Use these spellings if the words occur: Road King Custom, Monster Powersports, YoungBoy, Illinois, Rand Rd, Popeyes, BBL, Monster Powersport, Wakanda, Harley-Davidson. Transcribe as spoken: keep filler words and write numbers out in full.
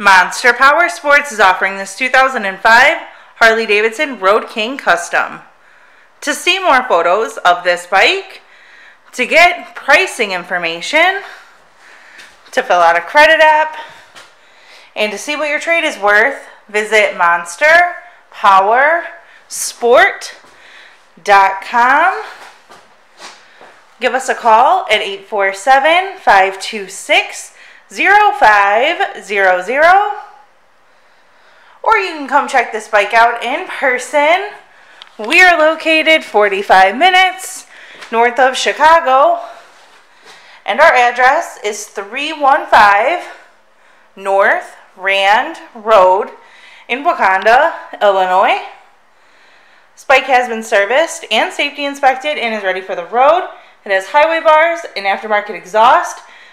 Monster Powersports is offering this two thousand five Harley-Davidson Road King Custom. To see more photos of this bike, to get pricing information, to fill out a credit app, and to see what your trade is worth, visit monster powersport dot com. Give us a call at eight four seven, five two six, zero five zero zero, or you can come check this bike out in person. We are located forty-five minutes north of Chicago, and our address is three one five North Rand Road in Wakanda, Illinois. This bike has been serviced and safety inspected and is ready for the road. It has highway bars, an aftermarket exhaust,